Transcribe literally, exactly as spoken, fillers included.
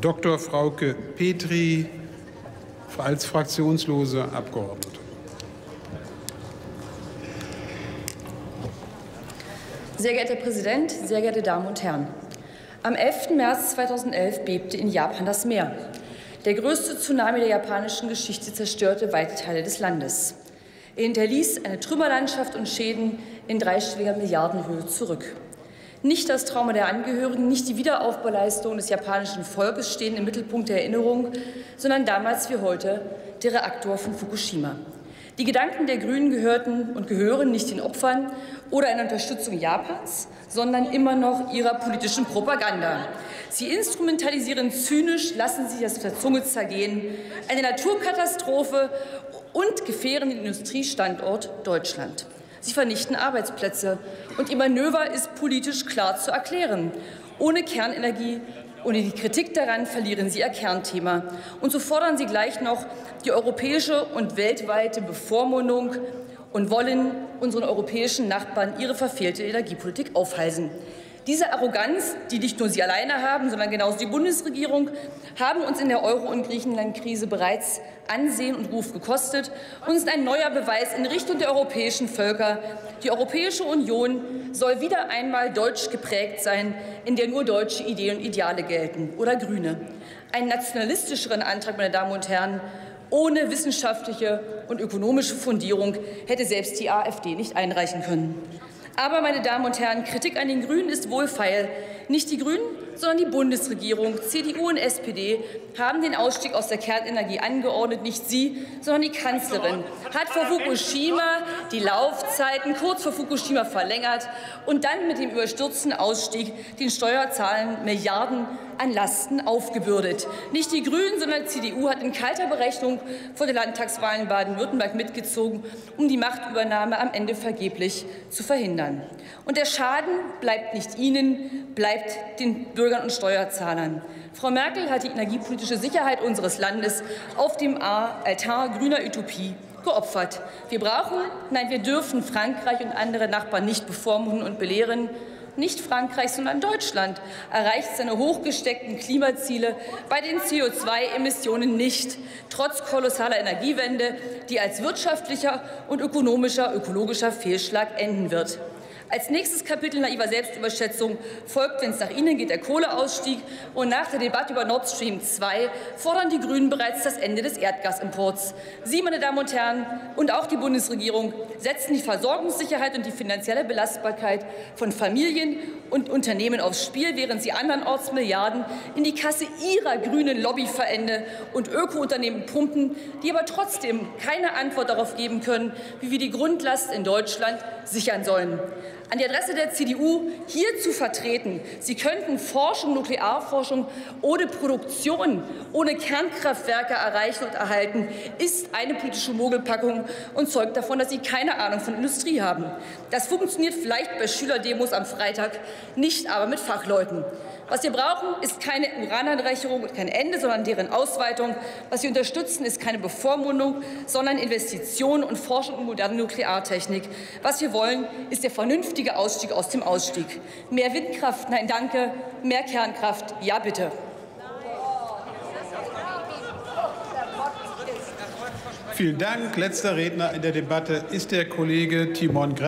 Doktor Frauke Petry als fraktionslose Abgeordnete. Sehr geehrter Herr Präsident, sehr geehrte Damen und Herren! Am elften März zweitausendelf bebte in Japan das Meer. Der größte Tsunami der japanischen Geschichte zerstörte weite Teile des Landes. Er hinterließ eine Trümmerlandschaft und Schäden in dreistelliger Milliardenhöhe zurück. Nicht das Trauma der Angehörigen, nicht die Wiederaufbauleistung des japanischen Volkes stehen im Mittelpunkt der Erinnerung, sondern damals wie heute der Reaktor von Fukushima. Die Gedanken der Grünen gehörten und gehören nicht den Opfern oder einer Unterstützung Japans, sondern immer noch ihrer politischen Propaganda. Sie instrumentalisieren zynisch, lassen sich das mit der Zunge zergehen, eine Naturkatastrophe und gefährden den Industriestandort Deutschland. Sie vernichten Arbeitsplätze, und ihr Manöver ist politisch klar zu erklären. Ohne Kernenergie, ohne die Kritik daran verlieren Sie Ihr Kernthema. Und so fordern Sie gleich noch die europäische und weltweite Bevormundung und wollen unseren europäischen Nachbarn ihre verfehlte Energiepolitik aufhalsen. Diese Arroganz, die nicht nur Sie alleine haben, sondern genauso die Bundesregierung, haben uns in der Euro- und Griechenland-Krise bereits Ansehen und Ruf gekostet und ist ein neuer Beweis in Richtung der europäischen Völker. Die Europäische Union soll wieder einmal deutsch geprägt sein, in der nur deutsche Ideen und Ideale gelten, oder Grüne. Einen nationalistischeren Antrag, meine Damen und Herren, ohne wissenschaftliche und ökonomische Fundierung hätte selbst die AfD nicht einreichen können. Aber, meine Damen und Herren, Kritik an den Grünen ist wohlfeil. Nicht die Grünen, sondern die Bundesregierung, C D U und S P D, haben den Ausstieg aus der Kernenergie angeordnet. Nicht Sie, sondern die Kanzlerin hat vor Fukushima die Laufzeiten kurz vor Fukushima verlängert und dann mit dem überstürzten Ausstieg den Steuerzahlern Milliarden an Lasten aufgebürdet. Nicht die Grünen, sondern die C D U hat in kalter Berechnung vor der Landtagswahl in Baden-Württemberg mitgezogen, um die Machtübernahme am Ende vergeblich zu verhindern. Und der Schaden bleibt nicht Ihnen, bleibt den Bürgern und Steuerzahlern. Frau Merkel hat die energiepolitische Sicherheit unseres Landes auf dem Altar grüner Utopie geopfert. Wir brauchen, nein, wir dürfen Frankreich und andere Nachbarn nicht bevormunden und belehren. Nicht Frankreich, sondern Deutschland erreicht seine hochgesteckten Klimaziele bei den C O zwei Emissionen nicht, trotz kolossaler Energiewende, die als wirtschaftlicher und ökonomischer, ökologischer Fehlschlag enden wird. Als nächstes Kapitel naiver Selbstüberschätzung folgt, wenn es nach Ihnen geht, der Kohleausstieg. Und nach der Debatte über Nord Stream zwei fordern die Grünen bereits das Ende des Erdgasimports. Sie, meine Damen und Herren, und auch die Bundesregierung setzen die Versorgungssicherheit und die finanzielle Belastbarkeit von Familien und Unternehmen aufs Spiel, während Sie andernorts Milliarden in die Kasse Ihrer grünen Lobbyverbände und Ökounternehmen pumpen, die aber trotzdem keine Antwort darauf geben können, wie wir die Grundlast in Deutschland sichern sollen. An die Adresse der C D U, hier zu vertreten: Sie könnten Forschung, Nuklearforschung ohne Produktion, ohne Kernkraftwerke erreichen und erhalten, ist eine politische Mogelpackung und zeugt davon, dass Sie keine Ahnung von Industrie haben. Das funktioniert vielleicht bei Schülerdemos am Freitag, nicht aber mit Fachleuten. Was wir brauchen, ist keine Urananreicherung und kein Ende, sondern deren Ausweitung. Was wir unterstützen, ist keine Bevormundung, sondern Investitionen und Forschung in moderne Nukleartechnik. Was wir wollen, ist der vernünftige Ausstieg aus dem Ausstieg. Mehr Windkraft? Nein, danke. Mehr Kernkraft? Ja, bitte. Vielen Dank. Letzter Redner in der Debatte ist der Kollege Timon Gräpp.